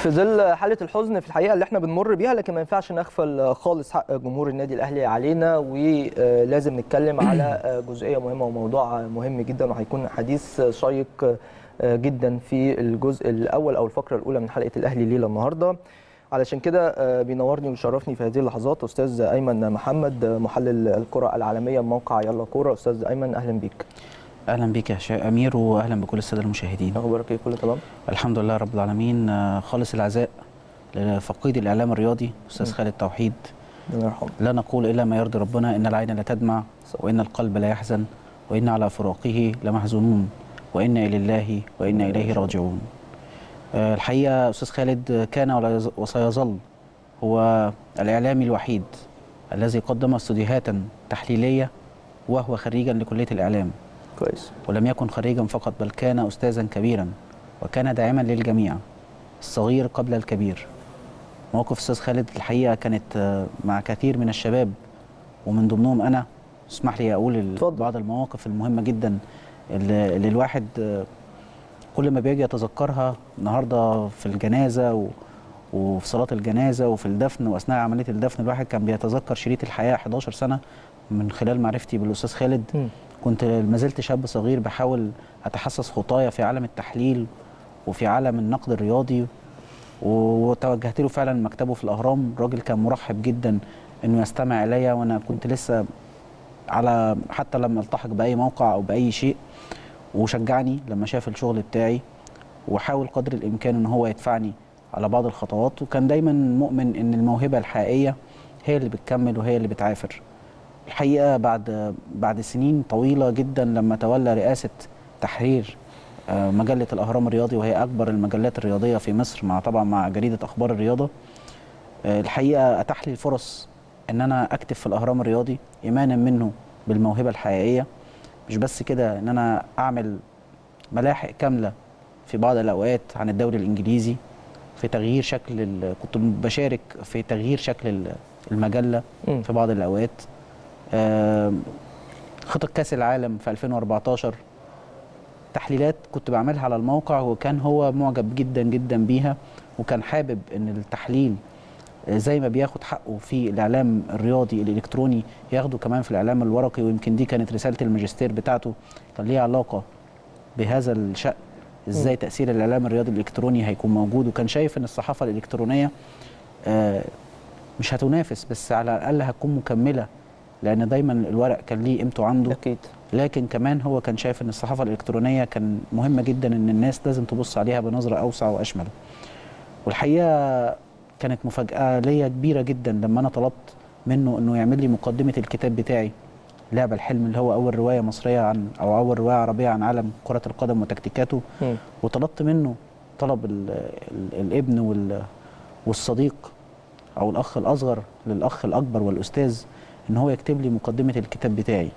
في ظل حالة الحزن في الحقيقة اللي احنا بنمر بيها، لكن ما ينفعش نغفل خالص حق جمهور النادي الأهلي علينا، ولازم نتكلم على جزئية مهمة وموضوع مهم جدا، وهيكون حديث شيق جدا في الجزء الأول أو الفقرة الأولى من حلقة الأهلي ليلة النهاردة. علشان كده بينورني ويشرفني في هذه اللحظات أستاذ أيمن محمد، محلل الكرة العالمية بموقع يلا كورة. أستاذ أيمن أهلا بيك. اهلا بك يا امير واهلا بكل الساده المشاهدين. اخبارك ايه؟ كله تمام الحمد لله رب العالمين. خالص العزاء لفقيد الاعلام الرياضي استاذ خالد توحيد، الله يرحمه. لا نقول الا ما يرضي ربنا، ان العين لا تدمع وان القلب لا يحزن وان على فراقه لمحزونون وانا لله وانا اليه راجعون. الحقيقه استاذ خالد كان وسيظل هو الاعلامي الوحيد الذي قدم استديوهات تحليليه وهو خريجا لكليه الاعلام، ولم يكن خريجا فقط بل كان أستاذا كبيرا وكان داعما للجميع الصغير قبل الكبير. موقف أستاذ خالد الحقيقة كانت مع كثير من الشباب ومن ضمنهم أنا، اسمح لي أقول بعض المواقف المهمة جدا اللي الواحد كل ما بيجي يتذكرها النهاردة في الجنازة وفي صلاة الجنازة وفي الدفن وأثناء عملية الدفن، الواحد كان بيتذكر شريط الحياة 11 سنة من خلال معرفتي بالأستاذ خالد. كنت ما زلت شاب صغير بحاول اتحسس خطايا في عالم التحليل وفي عالم النقد الرياضي، وتوجهت له فعلا مكتبه في الاهرام. الراجل كان مرحب جدا انه يستمع الي، وانا كنت لسه على حتى لما التحق باي موقع او باي شيء، وشجعني لما شاف الشغل بتاعي وحاول قدر الامكان ان هو يدفعني على بعض الخطوات، وكان دايما مؤمن ان الموهبه الحقيقيه هي اللي بتكمل وهي اللي بتعافر. الحقيقة بعد سنين طويلة جدا لما تولى رئاسة تحرير مجلة الأهرام الرياضي، وهي أكبر المجلات الرياضية في مصر طبعا مع جريدة أخبار الرياضة، الحقيقة أتاح لي الفرص أن أنا أكتب في الأهرام الرياضي إيمانا منه بالموهبة الحقيقية. مش بس كده، أن أنا أعمل ملاحق كاملة في بعض الأوقات عن الدوري الإنجليزي، في تغيير شكل كنت بشارك في تغيير شكل المجلة في بعض الأوقات، خطط كاس العالم في 2014، تحليلات كنت بعملها على الموقع وكان هو معجب جدا جدا بيها، وكان حابب ان التحليل زي ما بياخد حقه في الاعلام الرياضي الالكتروني ياخده كمان في الاعلام الورقي، ويمكن دي كانت رساله الماجستير بتاعته، كان ليها علاقه بهذا الشأن ازاي تاثير الاعلام الرياضي الالكتروني هيكون موجود. وكان شايف ان الصحافه الالكترونيه مش هتنافس بس على الاقل هتكون مكمله، لأن دايما الورق كان ليه قيمته عنده أكيد. لكن كمان هو كان شايف أن الصحافة الإلكترونية كان مهمة جدا أن الناس لازم تبص عليها بنظرة أوسع وأشمل. والحقيقة كانت مفاجأة ليا كبيرة جدا لما أنا طلبت منه أنه يعمل لي مقدمة الكتاب بتاعي لعبة الحلم، اللي هو أول رواية مصرية عن أو أول رواية عربية عن عالم كرة القدم وتكتيكاته. وطلبت منه طلب الابن والصديق أو الأخ الأصغر للأخ الأكبر والأستاذ ان هو يكتب لي مقدمه الكتاب بتاعي.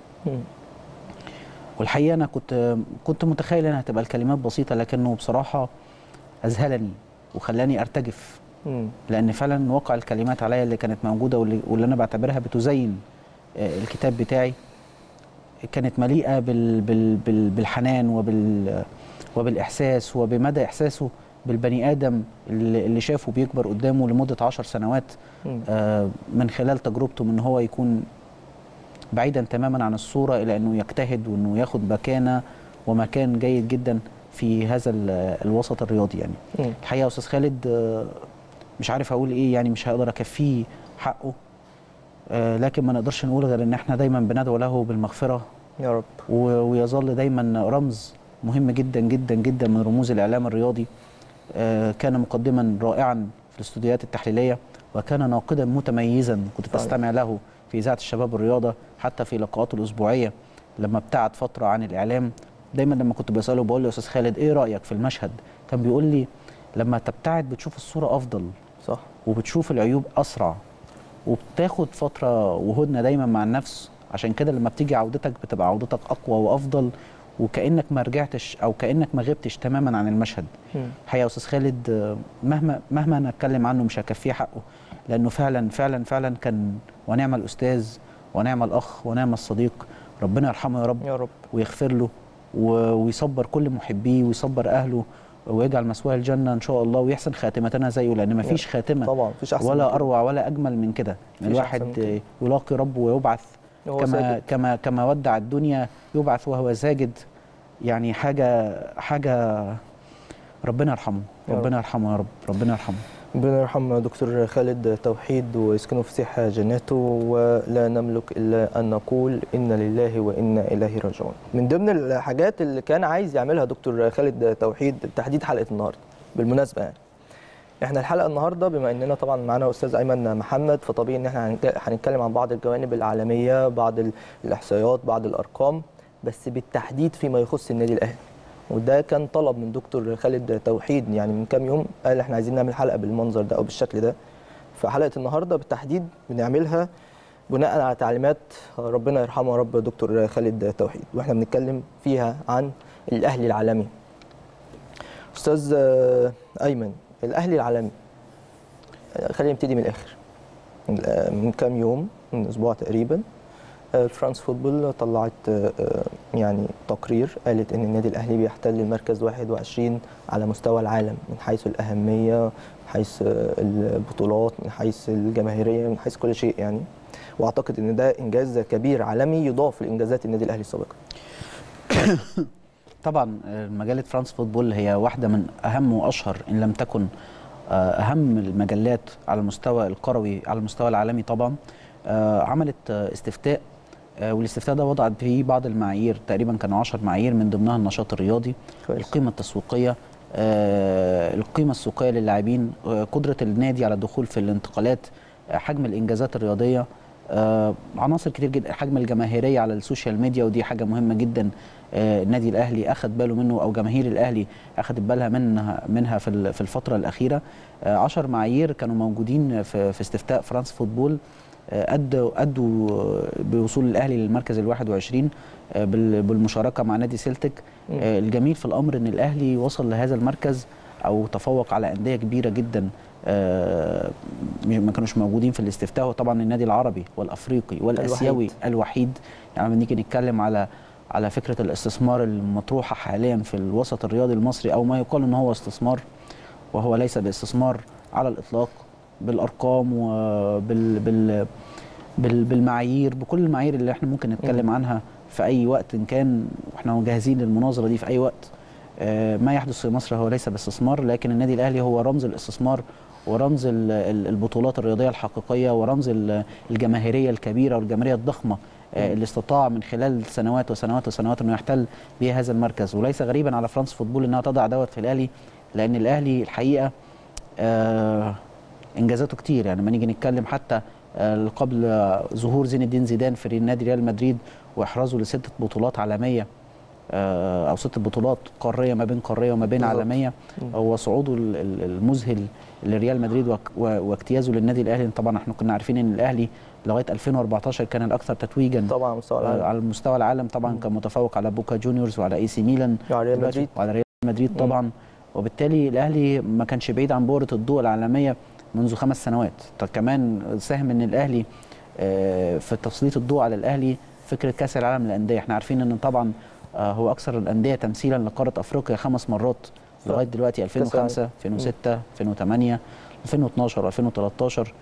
والحقيقه انا كنت متخيل انها هتبقى الكلمات بسيطه، لكنه بصراحه اذهلني وخلاني ارتجف، لان فعلا واقع الكلمات عليا اللي كانت موجوده واللي انا بعتبرها بتزين الكتاب بتاعي كانت مليئه بالحنان وبالاحساس وبمدى احساسه بالبني آدم اللي شافه بيكبر قدامه لمدة 10 سنوات من خلال تجربته، من أنه هو يكون بعيدا تماما عن الصورة إلى أنه يجتهد وأنه ياخد مكانة ومكان جيد جدا في هذا الوسط الرياضي. يعني الحقيقة أستاذ خالد مش عارف أقول إيه، يعني مش هقدر أكفيه حقه، لكن ما نقدرش نقول غير أن احنا دايما بندعو له بالمغفرة يا رب، ويظل دايما رمز مهم جدا جدا جدا من رموز الإعلام الرياضي. كان مقدما رائعا في الاستوديوهات التحليليه، وكان ناقدا متميزا، كنت بستمع له في اذاعه الشباب الرياضه حتى في لقاءاته الاسبوعيه لما ابتعد فتره عن الاعلام. دايما لما كنت بساله بقول له يا استاذ خالد ايه رايك في المشهد، كان بيقول لي لما تبتعد بتشوف الصوره افضل، صح، وبتشوف العيوب اسرع، وبتاخد فتره وهدنه دايما مع النفس، عشان كده لما بتيجي عودتك بتبقى عودتك اقوى وافضل، وكأنك ما رجعتش أو كأنك ما غبتش تماما عن المشهد. الحقيقة أستاذ خالد مهما أنا أتكلم عنه مش هكفيه حقه، لأنه فعلا فعلا فعلا كان ونعم الأستاذ ونعم الأخ ونعم الصديق. ربنا يرحمه يا رب ويغفر له ويصبر كل محبيه ويصبر أهله ويجعل مسواه الجنه ان شاء الله، ويحسن خاتمتنا زيه، لان ما فيش خاتمه طبعا فيش أحسن ولا اروع ولا اجمل من كده. الواحد يلاقي ربه ويبعث كما ساجد. كما ودع الدنيا يبعث وهو ساجد، يعني حاجه ربنا يرحمه، ربنا يرحمه يا رب، ربنا يرحمه. ربنا يرحم دكتور خالد توحيد ويسكنه في سيحة جناته، ولا نملك إلا أن نقول إن لله وإنا إليه راجعون. من ضمن الحاجات اللي كان عايز يعملها دكتور خالد توحيد تحديد حلقة النهاردة بالمناسبة، يعني احنا الحلقة النهاردة بما إننا طبعا معنا أستاذ أيمن محمد، فطبيعي إن احنا هنتكلم عن بعض الجوانب العالمية، بعض الإحصائيات، بعض الأرقام، بس بالتحديد فيما يخص النادي الأهلي. وده كان طلب من دكتور خالد توحيد يعني من كام يوم، قال احنا عايزين نعمل حلقه بالمنظر ده او بالشكل ده. فحلقه النهارده بالتحديد بنعملها بناء على تعليمات ربنا يرحمه يا رب دكتور خالد توحيد، واحنا بنتكلم فيها عن الاهلي العالمي. استاذ ايمن، الاهلي العالمي خلينا نبتدي من الاخر. من كام يوم، من اسبوع تقريبا، فرانس فوتبول طلعت يعني تقرير قالت ان النادي الاهلي بيحتل المركز 21 على مستوى العالم، من حيث الاهميه، من حيث البطولات، من حيث الجماهيريه، من حيث كل شيء يعني. واعتقد ان ده انجاز كبير عالمي يضاف لانجازات النادي الاهلي السابقه. طبعا مجله فرانس فوتبول هي واحده من اهم واشهر ان لم تكن اهم المجلات على المستوى القروي على المستوى العالمي. طبعا عملت استفتاء، والاستفتاء ده وضعت فيه بعض المعايير، تقريبا كانوا 10 معايير، من ضمنها النشاط الرياضي، القيمه التسويقيه، القيمه السوقيه للاعبين، قدره النادي على الدخول في الانتقالات، حجم الانجازات الرياضيه، عناصر كتير جدا، حجم الجماهيريه على السوشيال ميديا، ودي حاجه مهمه جدا النادي الاهلي اخد باله منه، او جماهير الاهلي اخدت بالها منها في الفتره الاخيره. 10 معايير كانوا موجودين في استفتاء فرانس فوتبول، أدوا بوصول الأهلي للمركز 21 بالمشاركة مع نادي سيلتيك. الجميل في الأمر أن الأهلي وصل لهذا المركز أو تفوق على أندية كبيرة جدا ما كانوش موجودين في الاستفتاء. طبعا النادي العربي والأفريقي والأسيوي الوحيد. يعني نيجي نتكلم على فكرة الاستثمار المطروحة حاليا في الوسط الرياضي المصري، أو ما يقال أنه هو استثمار وهو ليس باستثمار على الإطلاق، بالارقام وبالمعايير، بكل المعايير اللي احنا ممكن نتكلم عنها في اي وقت إن كان، واحنا جاهزين للمناظره دي في اي وقت. ما يحدث في مصر هو ليس باستثمار، لكن النادي الاهلي هو رمز الاستثمار ورمز البطولات الرياضيه الحقيقيه ورمز الجماهيريه الكبيره والجماهيريه الضخمه اللي استطاع من خلال سنوات وسنوات وسنوات انه يحتل بها هذا المركز. وليس غريبا على فرانس فوتبول انها تضع دوت في الاهلي، لان الاهلي الحقيقه انجازاته كتير. يعني لما نيجي نتكلم حتى قبل ظهور زين الدين زيدان في نادي ريال مدريد واحرازه ل6 بطولات عالميه او 6 بطولات قاريه ما بين قاريه وما بين عالميه، هو صعوده المذهل لريال مدريد واجتيازه للنادي الاهلي. طبعا احنا كنا عارفين ان الاهلي لغايه 2014 كان الاكثر تتويجا طبعا على مستوى العالم، طبعا كان متفوق على بوكا جونيورز وعلى اي سي ميلان وعلى ريال مدريد طبعا. وبالتالي الاهلي ما كانش بعيد عن بؤره الضوء العالميه منذ 5 سنوات. طب كمان ساهم ان الاهلي في تسليط الضوء على الاهلي فكره كاس العالم للانديه. احنا عارفين ان طبعا هو اكثر الانديه تمثيلا لقاره افريقيا 5 مرات لغايه دلوقتي، 2005 2006 2008 2012 2013.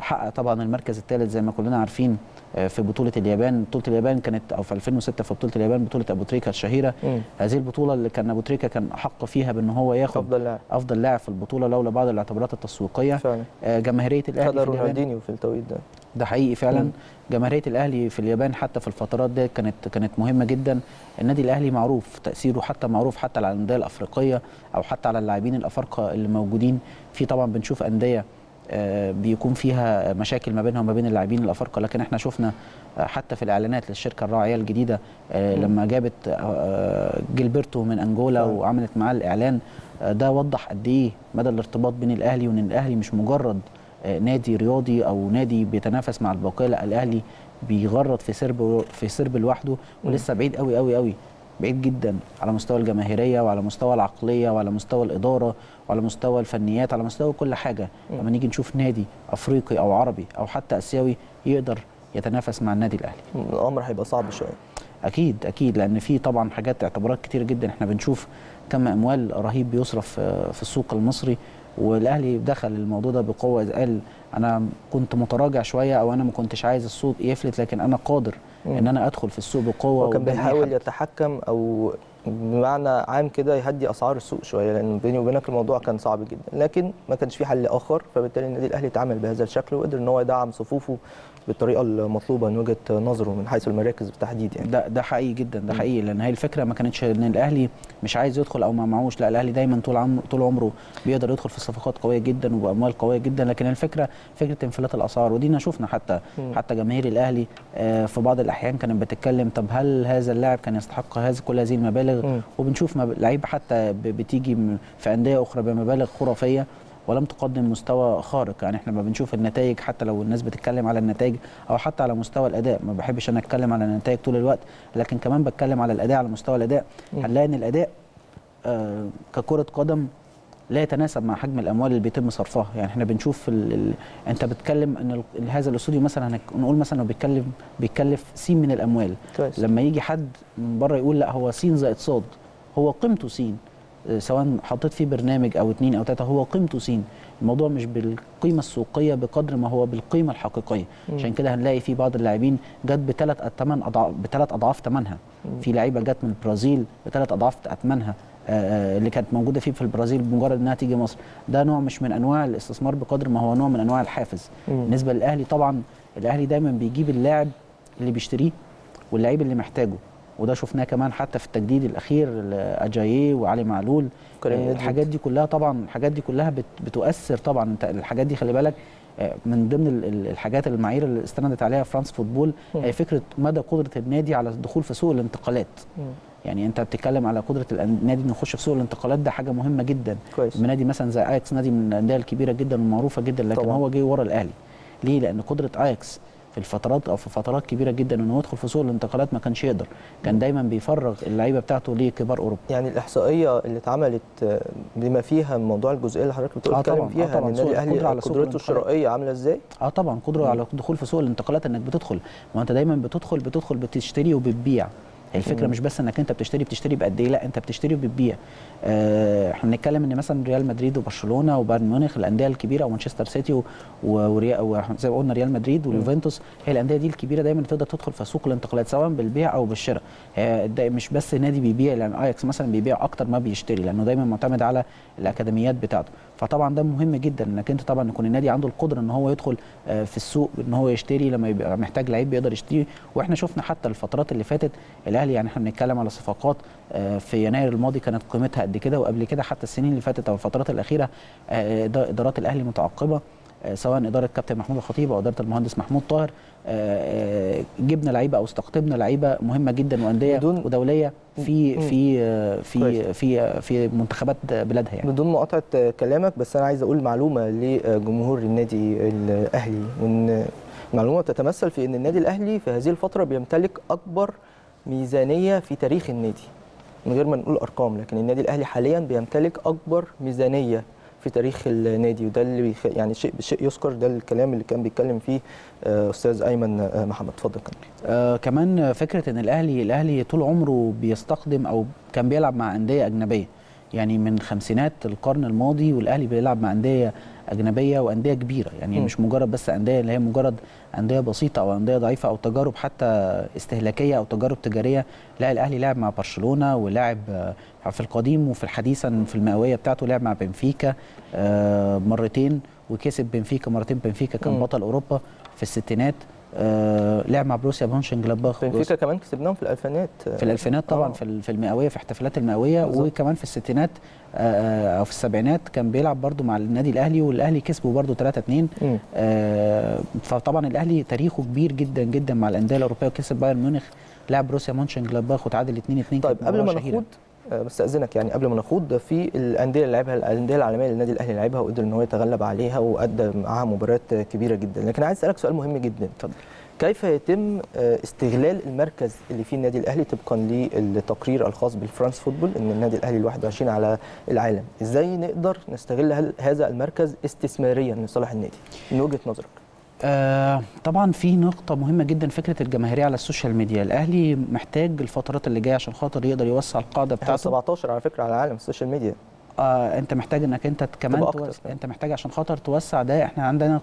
حقق طبعا المركز الثالث زي ما كلنا عارفين في بطوله اليابان. بطوله اليابان كانت او في 2006 في بطوله اليابان، بطوله ابو تريكا الشهيره. هذه البطوله اللي كان ابو تريكا كان احق فيها بان هو ياخد افضل لاعب في البطوله لولا بعض الاعتبارات التسويقيه. جماهيريه الاهلي في رونالدينيو في التوقيت ده حقيقي فعلا. جماهيريه الاهلي في اليابان حتى في الفترات دي كانت مهمه جدا. النادي الاهلي معروف تاثيره، حتى معروف حتى على الانديه الافريقيه او حتى على اللاعبين الافارقه اللي موجودين في. طبعا بنشوف انديه بيكون فيها مشاكل ما بينها وما بين اللاعبين الافارقه، لكن احنا شفنا حتى في الاعلانات للشركه الراعيه الجديده لما جابت جيلبرتو من انجولا وعملت معاه الاعلان ده، وضح قد ايه مدى الارتباط بين الاهلي، وان الاهلي مش مجرد نادي رياضي او نادي بيتنافس مع الباقيه، لا الاهلي بيغرد في سرب لوحده، ولسه بعيد قوي قوي قوي، بعيد جدا على مستوى الجماهيريه وعلى مستوى العقليه وعلى مستوى الاداره وعلى مستوى الفنيات، على مستوى كل حاجه. لما نيجي نشوف نادي افريقي او عربي او حتى اسيوي يقدر يتنافس مع النادي الاهلي، الامر هيبقى صعب شويه. اكيد اكيد، لان في طبعا حاجات اعتبارات كتير جدا. احنا بنشوف كم اموال رهيب بيصرف في السوق المصري، والاهلي دخل الموضوع ده بقوه. قال انا كنت متراجع شويه، او انا ما كنتش عايز السوق يفلت، لكن انا قادر ان انا ادخل في السوق بقوه. وكان بيحاول يتحكم او بمعنى عام كده يهدي اسعار السوق شويه، لان بيني وبينك الموضوع كان صعب جدا، لكن ما كانش في حل اخر، فبالتالي النادي الاهلي اتعامل بهذا الشكل، وقدر ان هو يدعم صفوفه بالطريقه المطلوبه من وجهه نظره من حيث المراكز بالتحديد. يعني ده حقيقي جدا، ده حقيقي، لان هي الفكره ما كانتش ان الاهلي مش عايز يدخل او ما معهوش، لا الاهلي دايما طول عمره بيقدر يدخل في صفقات قويه جدا وباموال قويه جدا، لكن الفكره فكره انفلات الاسعار. ودينا شفنا حتى جماهير الاهلي في بعض الاحيان كانت بتتكلم طب هل هذا اللاعب كان يستحق كل هذه المبالغ؟ وبنشوف لعيبه حتى بتيجي في انديه اخرى بمبالغ خرافيه ولم تقدم مستوى خارق. يعني احنا ما بنشوف النتائج، حتى لو الناس بتتكلم على النتائج او حتى على مستوى الاداء، ما بحبش انا اتكلم على النتائج طول الوقت، لكن كمان بتكلم على الاداء، على مستوى الاداء. هنلاقي ان الاداء ككره قدم لا يتناسب مع حجم الاموال اللي بيتم صرفها. يعني احنا بنشوف انت بتتكلم ان هذا الاستوديو مثلا هنقول مثلا هو بيتكلف سين من الاموال، كويس. لما يجي حد من بره يقول لا هو سين زائد صاد، هو قيمته سين، سواء حطيت فيه برنامج او اتنين او تلاته، هو قيمته سين. الموضوع مش بالقيمه السوقيه بقدر ما هو بالقيمه الحقيقيه. عشان كده هنلاقي في بعض اللاعبين جت بثلاث اضعاف ثمنها. في لعيبه جت من البرازيل بثلاث اضعاف ثمنها اللي كانت موجوده في البرازيل بمجرد انها تيجي مصر. ده نوع مش من انواع الاستثمار بقدر ما هو نوع من انواع الحافز. بالنسبه للاهلي طبعا الاهلي دايما بيجيب اللاعب اللي بيشتريه واللاعب اللي محتاجه، وده شفناه كمان حتى في التجديد الاخير لاجاييه وعلي معلول. الحاجات دي كلها طبعا بتؤثر طبعا. الحاجات دي خلي بالك من ضمن الحاجات المعايير اللي استندت عليها فرانس فوتبول هي فكره مدى قدره النادي على الدخول في سوق الانتقالات. يعني انت بتتكلم على قدره النادي انه يخش في سوق الانتقالات، ده حاجه مهمه جدا. نادي مثلا زي اياكس نادي من الانديه الكبيره جدا ومعروفه جدا، لكن طبعا هو جه ورا الاهلي ليه؟ لان قدره اياكس في الفترات او في فترات كبيره جدا انه يدخل في سوق الانتقالات ما كانش يقدر، كان دايما بيفرغ اللعيبه بتاعته لكبار اوروبا. يعني الاحصائيه اللي اتعملت بما فيها موضوع الجزئيه اللي حضرتك بتتكلم فيها طبعا النادي الاهلي على قدرته الشرائيه عامله ازاي؟ طبعا قدره على الدخول في سوق الانتقالات، انك بتدخل، ما انت دايما بتدخل بتشتري وبتبيع. الفكره مش بس انك انت بتشتري بقد ايه، لا انت بتشتري وبتبيع. احنا بنتكلم ان مثلا ريال مدريد وبرشلونه وبايرن ميونخ الانديه الكبيره، ومانشستر سيتي وزي ما قلنا ريال مدريد واليوفنتوس، هي الانديه دي الكبيره دايما تقدر تدخل في سوق الانتقالات سواء بالبيع او بالشراء. مش بس نادي بيبيع، لان اياكس مثلا بيبيع اكتر ما بيشتري، لانه دايما معتمد على الاكاديميات بتاعته. فطبعا ده مهم جدا انك انت طبعا يكون النادي عنده القدره ان هو يدخل في السوق، ان هو يشتري لما يبقى محتاج لعيب بيقدر يشتريه. واحنا شفنا حتى الفترات اللي فاتت الاهلي، يعني احنا بنتكلم على صفقات في يناير الماضي كانت قيمتها قد كده، وقبل كده حتى السنين اللي فاتت او الفترات الاخيره ادارات الاهلي متعاقبه، سواء اداره الكابتن محمود الخطيب او اداره المهندس محمود طاهر، جبنا لعيبه او استقطبنا لعيبه مهمه جدا وانديه ودوليه في في في في في منتخبات بلادها. يعني بدون مقاطعه كلامك، بس انا عايز اقول معلومه لجمهور النادي الاهلي، وان معلومه تتمثل في ان النادي الاهلي في هذه الفتره بيمتلك اكبر ميزانيه في تاريخ النادي، من غير ما نقول ارقام، لكن النادي الاهلي حاليا بيمتلك اكبر ميزانيه في تاريخ النادي، وده اللي يعني شيء بشيء يذكر. ده الكلام اللي كان بيتكلم فيه استاذ ايمن محمد. اتفضل. كمان فكره ان الاهلي طول عمره بيستخدم او كان بيلعب مع انديه اجنبيه، يعني من خمسينات القرن الماضي والاهلي بيلعب مع انديه اجنبيه وانديه كبيره. يعني مش مجرد بس انديه اللي هي مجرد انديه بسيطه او انديه ضعيفه او تجارب حتى استهلاكيه او تجارب تجاريه، لا الاهلي لعب مع برشلونه، ولعب في القديم وفي الحديثا في المئويه بتاعته لعب مع بنفيكا مرتين وكسب بنفيكا مرتين. بنفيكا كان بطل اوروبا في الستينات. لعب مع بروسيا مونشنجلادباخ، بنفيكا كمان كسبناهم في الالفينات، طبعا في المئويه، في احتفالات المئويه، وكمان في الستينات او في السبعينات كان بيلعب برده مع النادي الاهلي، والاهلي كسبه برده 3-2. فطبعا الاهلي تاريخه كبير جدا جدا مع الانديه الاوروبيه، وكسب بايرن ميونخ، لعب بروسيا مونشنجلادباخ وتعادل 2-2. طيب قبل ما ناخد بستأذنك، يعني قبل ما نخوض في الانديه اللي لعبها، الانديه العالميه اللي النادي الاهلي لعبها وقدر ان هو يتغلب عليها وادى معاها مباريات كبيره جدا، لكن عايز اسالك سؤال مهم جدا. اتفضل. كيف يتم استغلال المركز اللي فيه النادي الاهلي طبقا للتقرير الخاص بالفرانس فوتبول ان النادي الاهلي ال21 على العالم؟ ازاي نقدر نستغل هذا المركز استثماريا لصالح النادي من وجهه نظرك؟ طبعا في نقطة مهمة جدا، فكرة الجماهيرية على السوشيال ميديا. الأهلي محتاج الفترات اللي جاية عشان خاطر يقدر يوسع القاعدة بتاعته. 17 على فكرة على العالم السوشيال ميديا. انت محتاج انك انت كمان انت محتاج عشان خاطر توسع ده. احنا عندنا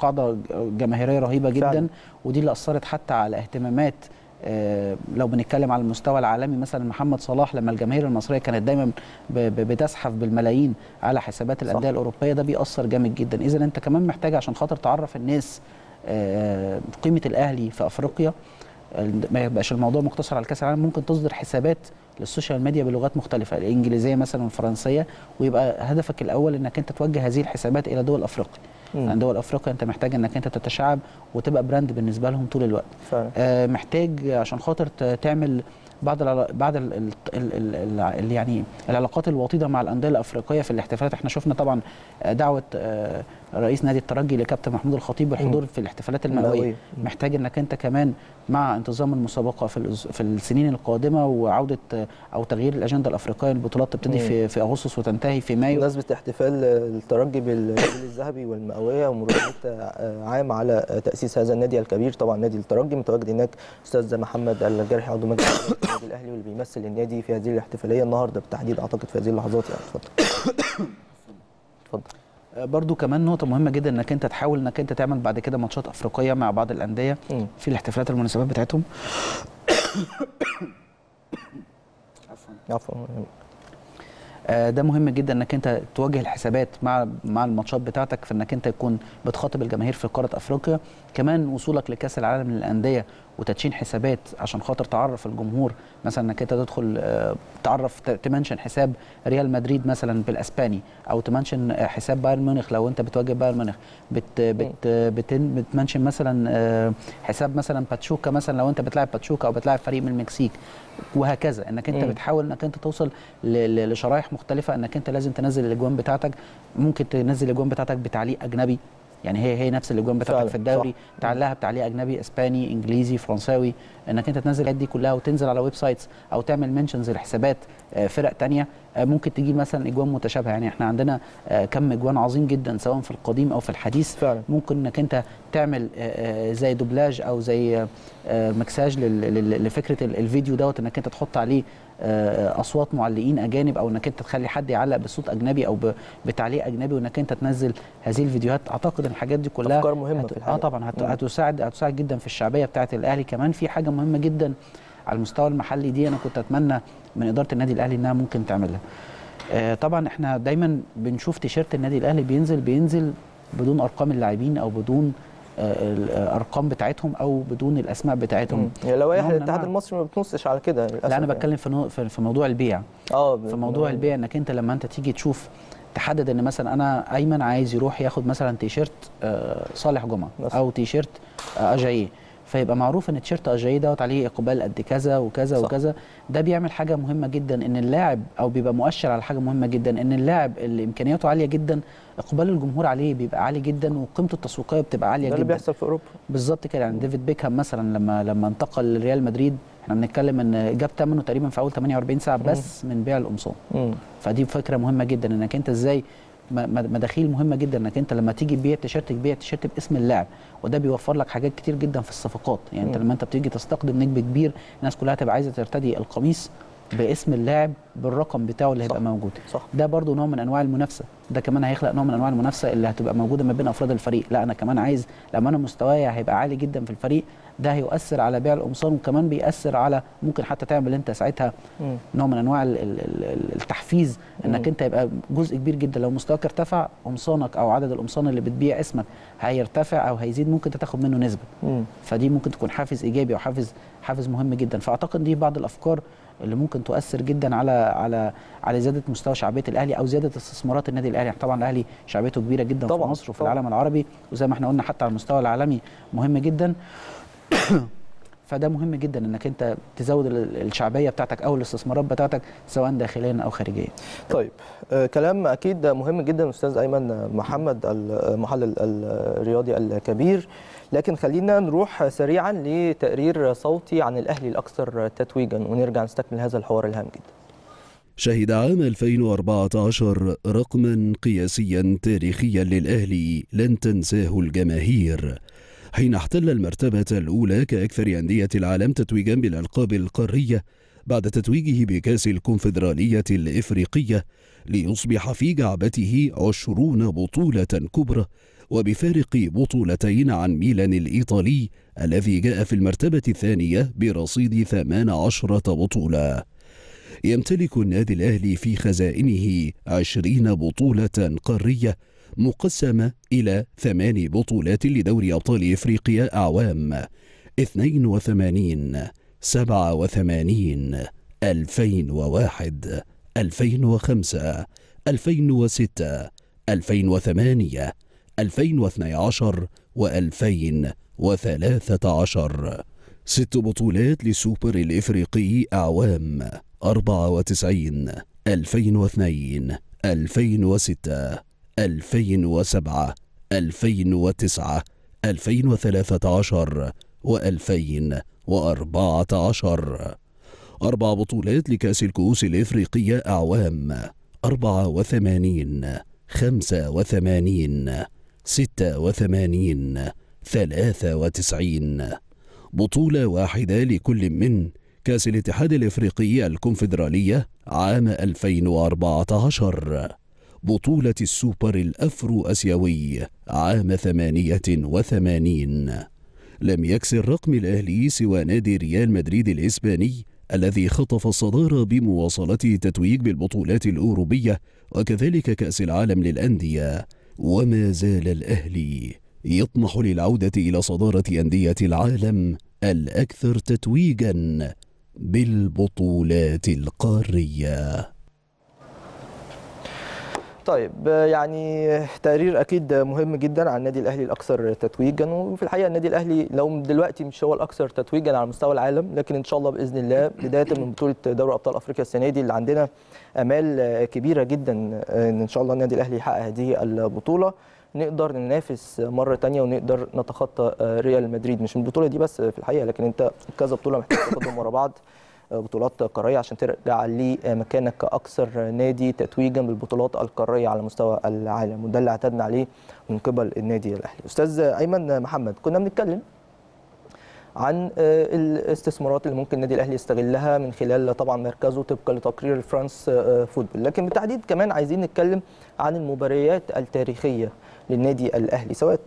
قاعدة جماهيرية رهيبة جدا فعلا. ودي اللي أثرت حتى على اهتمامات، لو بنتكلم على المستوى العالمي مثلا محمد صلاح، لما الجماهير المصريه كانت دايما بتزحف بالملايين على حسابات الانديه الاوروبيه، ده بيأثر جامد جدا. اذا انت كمان محتاج عشان خاطر تعرف الناس قيمه الاهلي في افريقيا، ما يبقاش الموضوع مقتصر على كاس العالم. ممكن تصدر حسابات للسوشيال ميديا بلغات مختلفه، الانجليزيه مثلا والفرنسيه، ويبقى هدفك الاول انك انت توجه هذه الحسابات الى دول افريقيا. عند دول افريقيا انت محتاج انك انت تتشعب وتبقى براند بالنسبه لهم طول الوقت. محتاج عشان خاطر تعمل بعض يعني العلاقات الوطيده مع الانديه الافريقيه في الاحتفالات. احنا شفنا طبعا دعوه رئيس نادي الترجي لكابتن محمود الخطيب بالحضور في الاحتفالات المئويه. محتاج انك انت كمان مع انتظام المسابقه في السنين القادمه وعوده او تغيير الاجنده الافريقيه. البطولات تبتدي في اغسطس وتنتهي في مايو. بمناسبه احتفال الترجي بالجيل الذهبي والمئويه ومراجعه عام على تاسيس هذا النادي الكبير، طبعا نادي الترجي، متواجد هناك استاذ محمد الجرحي عضو مجلس النادي الاهلي واللي بيمثل النادي في هذه الاحتفاليه النهارده بالتحديد، اعتقد في هذه اللحظات. يعني اتفضل. برضو كمان نقطة مهمة جدا انك انت تحاول انك انت تعمل بعد كده ماتشات افريقية مع بعض الاندية في الاحتفالات المناسبات بتاعتهم. عفوا. ده مهم جدا انك انت تواجه الحسابات مع الماتشات بتاعتك، في انك انت تكون بتخاطب الجماهير في قارة افريقيا. كمان وصولك لكاس العالم للاندية وتدشين حسابات عشان خاطر تعرف الجمهور، مثلا انك انت تدخل تعرف تمنشن حساب ريال مدريد مثلا بالاسباني، او تمنشن حساب بايرن ميونخ لو انت بتواجه بايرن ميونخ، بتمنشن مثلا حساب مثلا باتشوكا مثلا لو انت بتلاعب باتشوكا او بتلاعب فريق من المكسيك، وهكذا. انك انت بتحاول انك انت توصل لشرايح مختلفه، انك انت لازم تنزل الاجوان بتاعتك. ممكن تنزل الاجوان بتاعتك بتعليق اجنبي، يعني هي نفس الاجوان بتاعتك في الدوري تعلقها بتعليق اجنبي، اسباني، انجليزي، فرنساوي. انك انت تنزل الحاجات دي كلها وتنزل على ويب سايتس او تعمل منشنز لحسابات فرق ثانيه. ممكن تجيب مثلا اجوان متشابهه، يعني احنا عندنا كم اجوان عظيم جدا سواء في القديم او في الحديث. فعلا. ممكن انك انت تعمل زي دوبلاج او زي مكساج لفكره الفيديو دوت، انك انت تحط عليه اصوات معلقين اجانب، او انك انت تخلي حد يعلق بصوت اجنبي او بتعليق اجنبي، وانك انت تنزل هذه الفيديوهات. اعتقد ان الحاجات دي كلها افكار مهمه في الحقيقه. طبعا هتساعد جدا في الشعبيه بتاعه الاهلي. كمان في حاجه مهمه جدا على المستوى المحلي، دي انا كنت اتمنى من اداره النادي الاهلي انها ممكن تعملها. طبعا احنا دايما بنشوف تيشيرت النادي الاهلي بينزل بدون ارقام اللاعبين او بدون الارقام بتاعتهم او بدون الاسماء بتاعتهم. يا لوائح الاتحاد المصري ما بتنصش على كده. لا انا بتكلم في موضوع البيع. في موضوع البيع، انك انت لما انت تيجي تشوف تحدد ان مثلا انا ايمن عايز يروح ياخد مثلا تيشيرت صالح جمعه او تيشيرت اجاييه، فيبقى معروف ان تيشيرت اجاييه دوت عليه اقبال قد كذا وكذا وكذا. ده بيعمل حاجه مهمه جدا ان اللاعب، او بيبقى مؤشر على حاجه مهمه جدا ان اللاعب اللي امكانياته عاليه جدا اقبال الجمهور عليه بيبقى عالي جدا، وقيمته التسويقيه بتبقى عاليه جدا. ده اللي بيحصل في اوروبا بالظبط كده. يعني ديفيد بيكهام مثلا لما انتقل لريال مدريد، احنا بنتكلم ان جاب ثمنه تقريبا في اول 48 ساعه بس من بيع القمصان. فدي فكره مهمه جدا انك انت ازاي، مداخيل مهمه جدا انك انت لما تيجي تبيع تيشيرت باسم اللاعب، وده بيوفر لك حاجات كتير جدا في الصفقات. يعني انت لما انت بتيجي تستقدم نجم كبير، الناس كلها هتبقى عايزه ترتدي القميص باسم اللاعب بالرقم بتاعه اللي هيبقى موجود. ده برضو نوع من انواع المنافسه. ده كمان هيخلق نوع من انواع المنافسه اللي هتبقى موجوده ما بين افراد الفريق. لا انا كمان عايز، لما انا مستوايا هيبقى عالي جدا في الفريق، ده هيؤثر على بيع القمصان، وكمان بيأثر على، ممكن حتى تعمل انت ساعتها نوع من انواع التحفيز، انك انت يبقى جزء كبير جدا. لو مستواك ارتفع، قمصانك او عدد القمصان اللي بتبيع اسمك هيرتفع او هيزيد، ممكن تاخد منه نسبه. فدي ممكن تكون حافز ايجابي وحافز مهم جدا. فاعتقد دي بعض الافكار اللي ممكن تؤثر جدا على زياده مستوى شعبيه الاهلي او زياده استثمارات النادي الاهلي. طبعا الاهلي شعبيته كبيره جدا في مصر وفي العالم العربي، وزي ما احنا قلنا حتى على المستوى العالمي مهم جدا. فده مهم جدا انك انت تزود الشعبيه بتاعتك او الاستثمارات بتاعتك سواء داخليا او خارجيا. طيب كلام اكيد مهم جدا استاذ ايمن محمد المحلل الرياضي الكبير، لكن خلينا نروح سريعا لتقرير صوتي عن الاهلي الاكثر تتويجا ونرجع نستكمل هذا الحوار الهام جدا. شهد عام 2014 رقما قياسيا تاريخيا للأهلي لن تنساه الجماهير، حين احتل المرتبة الأولى كأكثر أندية العالم تتويجا بالألقاب القارية بعد تتويجه بكأس الكونفدرالية الإفريقية، ليصبح في جعبته 20 بطولة كبرى، وبفارق بطولتين عن ميلان الإيطالي الذي جاء في المرتبة الثانية برصيد 18 بطولة. يمتلك النادي الأهلي في خزائنه 20 بطولة قارية مقسمة إلى 8 بطولات لدوري أبطال إفريقيا أعوام 82 87 2001 2005 2006 2008 2012 و2013، 6 بطولات للسوبر الإفريقي أعوام 94 2002 2006 2007 2009 2013 و2014، 4 بطولات لكأس الكؤوس الإفريقية أعوام 84 85 86 93، بطولة واحدة لكل من كأس الاتحاد الإفريقي الكونفدرالية عام 2014، بطولة السوبر الأفرو أسيوي عام 88. لم يكسر رقم الأهلي سوى نادي ريال مدريد الإسباني الذي خطف الصدارة بمواصلته تتويج بالبطولات الأوروبية وكذلك كأس العالم للأندية، وما زال الأهلي يطمح للعودة إلى صدارة أندية العالم الأكثر تتويجا بالبطولات القارية. طيب، يعني تقرير اكيد مهم جدا عن النادي الاهلي الاكثر تتويجا، وفي الحقيقه النادي الاهلي لو دلوقتي مش هو الاكثر تتويجا على مستوى العالم، لكن ان شاء الله باذن الله بدايه من بطوله دوري ابطال افريقيا السنه دي اللي عندنا امال كبيره جدا ان شاء الله النادي الاهلي يحقق هذه البطوله، نقدر ننافس مره ثانيه ونقدر نتخطى ريال مدريد، مش من البطوله دي بس في الحقيقه، لكن انت كذا بطوله محتاج تاخدهم ورا بعض، بطولات قاريه عشان ترجع لمكانك كاكثر نادي تتويجا بالبطولات القاريه على مستوى العالم، وده اللي اعتدنا عليه من قبل النادي الاهلي. استاذ ايمن محمد، كنا بنتكلم عن الاستثمارات اللي ممكن النادي الاهلي يستغلها من خلال طبعا مركزه طبقا لتقرير فرانس فوتبول، لكن بالتحديد كمان عايزين نتكلم عن المباريات التاريخيه للنادي الاهلي، سواء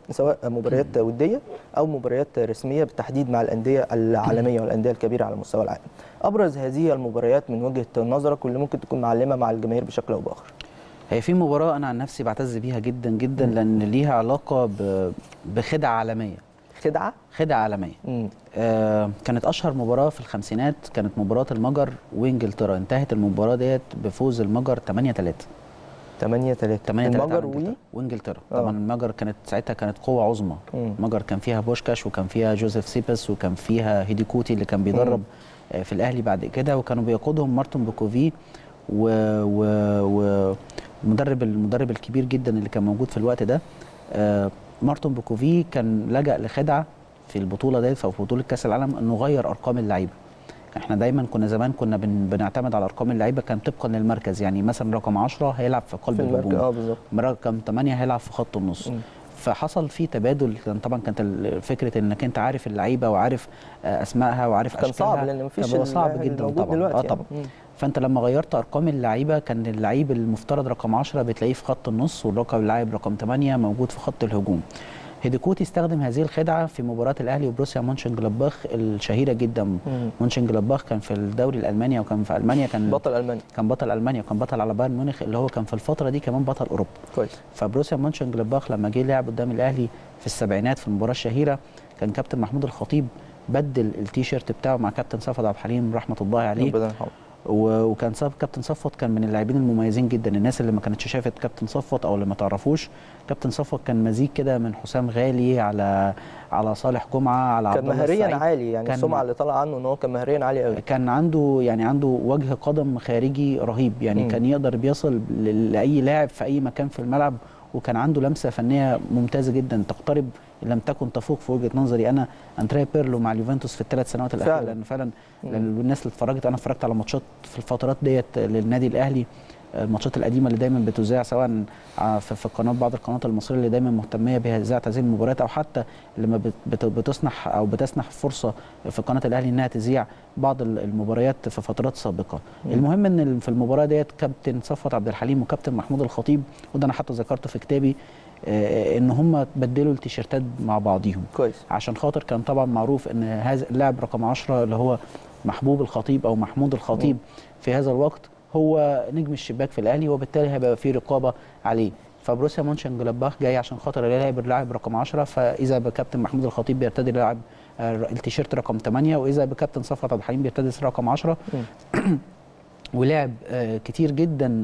مباريات وديه او مباريات رسميه بالتحديد مع الانديه العالميه والانديه الكبيره على مستوى العالم. ابرز هذه المباريات من وجهه نظرك واللي ممكن تكون معلمه مع الجماهير بشكل او باخر. هي في مباراه انا عن نفسي بعتز بيها جدا جدا لان ليها علاقه بخدعه عالميه. خدعه عالميه. كانت اشهر مباراه في الخمسينات، كانت مباراه المجر وانجلترا، انتهت المباراه ديت بفوز المجر 8-3. 8-3 المجر وانجلترا. طبعا المجر كانت ساعتها كانت قوه عظمى، المجر كان فيها بوشكاش وكان فيها جوزيف سيبس وكان فيها هيديكوتي اللي كان بيدرب في الاهلي بعد كده، وكانوا بيقودهم مارتون بوكوفي والمدرب الكبير جدا اللي كان موجود في الوقت ده. مارتون بوكوفي كان لجأ لخدعه في البطوله ديت في بطوله كاس العالم، انه غير ارقام اللعيبه. احنا دايما كنا زمان كنا بنعتمد على ارقام اللعيبه كان طبقا للمركز، يعني مثلا رقم 10 هيلعب في قلب الهجوم، رقم 8 هيلعب في خط النص. فحصل في تبادل، طبعا كانت فكره انك انت عارف اللعيبه وعارف اسمائها وعارف اشكالها كان صعب، لان مفيش صعب جدا طبعا. طبعا يعني. فانت لما غيرت ارقام اللعيبه كان اللعيب المفترض رقم 10 بتلاقيه في خط النص، واللاعب رقم 8 موجود في خط الهجوم. هيديكوتي استخدم هذه الخدعه في مباراه الاهلي وبروسيا مونشنجلادباخ الشهيره جدا. مونشنجلادباخ كان في الدوري الالماني وكان في المانيا، كان بطل المانيا، وكان بطل على بايرن ميونخ اللي هو كان في الفتره دي كمان بطل اوروبا. كويس. فبروسيا مونشنجلادباخ لما جه لعب قدام الاهلي في السبعينات في المباراه الشهيره، كان كابتن محمود الخطيب بدل التيشيرت بتاعه مع كابتن سفد عبد الحليم رحمه الله عليه، وكان كابتن سفوت كان من اللاعبين المميزين جدا. الناس اللي ما كانتش شافت كابتن سفوت او اللي ما تعرفوش، كابتن سفوت كان مزيج كده من حسام غالي على صالح جمعه على عبد الله السعيد. كان مهريا عالي، يعني السمعه اللي طالعه عنه ان هو كان مهريا عالي قوي، كان عنده يعني وجه قدم خارجي رهيب، يعني كان يقدر بيصل لاي لاعب في اي مكان في الملعب وكان عنده لمسه فنيه ممتازه جدا تقترب لم تكن تفوق في وجهه نظري انا اندريا بيرلو مع اليوفنتوس في الثلاث سنوات الاخيره، لان فعلا الناس اللي اتفرجت، انا اتفرجت على ماتشات في الفترات ديت للنادي الاهلي، الماتشات القديمه اللي دايما بتذاع سواء في القناه، بعض القنوات المصريه اللي دايما مهتميه بذاعه هذه المباريات، او حتى لما بتسنح او بتسنح فرصه في قناه الاهلي انها تذيع بعض المباريات في فترات سابقه. المهم ان في المباراه ديت كابتن صفوت عبد الحليم وكابتن محمود الخطيب، وده انا حتى ذكرته في كتابي، ان هم تبدلوا التيشيرتات مع بعضيهم كويس، عشان خاطر كان طبعا معروف ان هذا اللاعب رقم 10 اللي هو محبوب الخطيب او محمود الخطيب في هذا الوقت هو نجم الشباك في الاهلي، وبالتالي هيبقى في رقابه عليه. فبروسيا مونشن جلادباخ جاي عشان خاطر يلاعب اللاعب رقم 10، فاذا بكابتن محمود الخطيب بيرتدي لاعب التيشيرت رقم 8، واذا بكابتن صفوت عبد الحليم بيرتدي رقم 10 ولاعب كتير جدا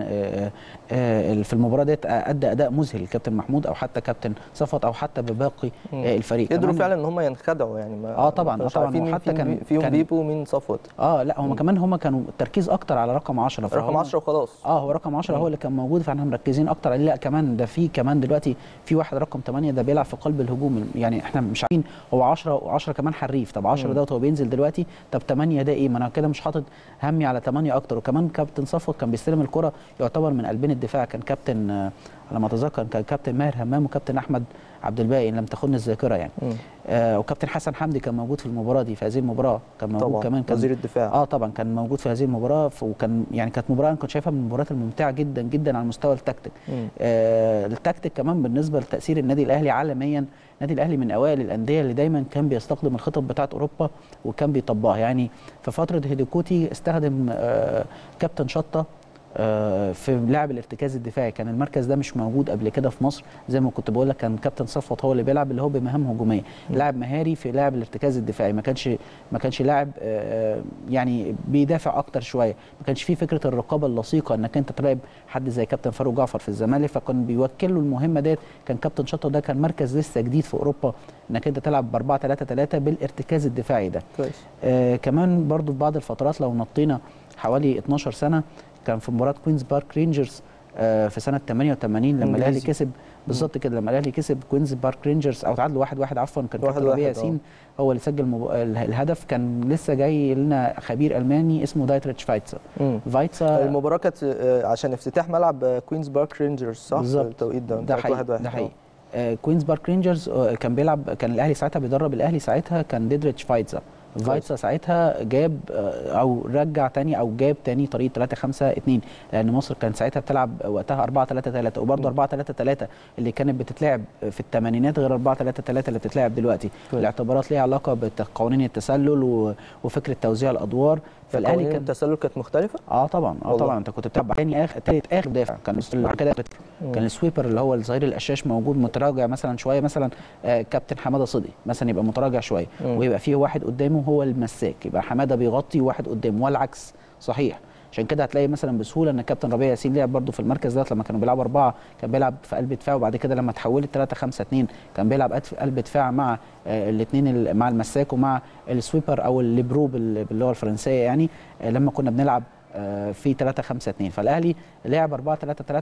في المباراه ديت، ادى اداء مذهل الكابتن محمود او حتى كابتن صفوت او حتى بباقي الفريق. قدروا فعلا ان هم ينخدعوا يعني، ما طبعا طبعا، حتى كان فيهم بيبو من صفوت لا هم كمان هم كانوا التركيز اكتر على رقم 10، رقم 10 وخلاص هو رقم 10 هو اللي كان موجود، فاحنا مركزين اكتر عليه. لا كمان ده في كمان دلوقتي في واحد رقم 8 ده بيلعب في قلب الهجوم، يعني احنا مش عارفين هو 10 و10 كمان حريف، طب 10 دوت هو بينزل دلوقتي، طب 8 ده ايه، ما انا كده مش حاطط همي على 8 اكتر. وكمان كابتن صفوت كان بيستلم الكره يعتبر من قلبين الدفاع، كان كابتن على ما اتذكر كان كابتن ماهر همام وكابتن احمد عبد الباقي ان لم تخن الذاكره يعني، وكابتن حسن حمدي كان موجود في المباراه دي، في هذه المباراه كان موجود طبعًا. كمان كان وزير الدفاع طبعا كان موجود في هذه المباراه، وكان يعني كانت مباراه انا كنت شايفها من المباريات الممتعه جدا جدا على المستوى التكتيك. التكتيك كمان بالنسبه لتاثير النادي الاهلي عالميا، النادي الاهلي من اوائل الانديه اللي دايما كان بيستخدم الخطط بتاعه اوروبا وكان بيطبقها. يعني في فتره هيديكوتي استخدم كابتن شطه في لعب الارتكاز الدفاعي، كان المركز ده مش موجود قبل كده في مصر، زي ما كنت بقول لك كان كابتن صفوت هو اللي بيلعب اللي هو بمهام هجوميه، لاعب مهاري في لعب الارتكاز الدفاعي، ما كانش لاعب يعني بيدافع اكتر شويه، ما كانش فيه فكره الرقابه اللصيقه انك انت تلاعب حد زي كابتن فاروق جعفر في الزمالك، فكان بيوكل له المهمه ديت. كان كابتن شطه ده كان مركز لسه جديد في اوروبا، انك انت تلعب ب 4-3-3 بالارتكاز الدفاعي ده كويس. كمان برضو في بعض الفترات لو نطينا حوالي 12 سنه، كان في مباراه كوينز بارك رينجرز في سنه 88 لما الاهلي كسب بالظبط كده، لما الاهلي كسب كوينز بارك رينجرز او تعادلوا 1-1 عفوا، كان ربيع ياسين هو اللي سجل الهدف. كان لسه جاي لنا خبير الماني اسمه دايتريتش فايتسر. المباراه كانت عشان افتتاح ملعب كوينز بارك رينجرز صح بالظبط التوقيت ده حقيقي 1-1 ده حقيقي. كوينز بارك رينجرز كان بيلعب، كان الاهلي ساعتها بيدرب الاهلي ساعتها كان ديتريتش فايتسر ساعتها جاب او رجع تاني او جاب تاني طريقه 3-5-2، لان مصر كانت ساعتها بتلعب وقتها 4-3-3، وبرضه 4-3-3 اللي كانت بتتلعب في الثمانينات غير 4-3-3 اللي بتتلعب دلوقتي. الاعتبارات ليها علاقه بقوانين التسلل وفكره توزيع الادوار. فالاهلي كان التسلل كانت مختلفه طبعا طبعا، انت كنت بتلعب تاني اخر دافع، كان السويبر اللي هو الظهير القشاش موجود متراجع مثلا شويه، مثلا كابتن حماده صدقي مثلا يبقى متراجع شويه ويبقى فيه واحد قدامه هو المساك، يبقى حماده بيغطي واحد قدامه والعكس صحيح. عشان كده هتلاقي مثلا بسهوله ان كابتن ربيع ياسين لعب برده في المركز ده، لما كانوا بيلعبوا 4 كان بيلعب في قلب دفاع، وبعد كده لما تحولت 3-5-2 كان بيلعب في قلب دفاع مع الاثنين، مع المساك ومع السويبر او الليبرو باللغه الفرنسيه يعني، لما كنا بنلعب في 3-5-2. فالاهلي لعب